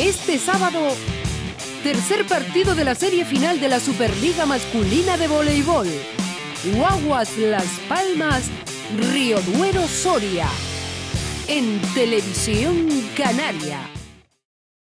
Este sábado, tercer partido de la serie final de la Superliga Masculina de Voleibol. Guaguas Las Palmas, Río Duero Soria. En Televisión Canaria.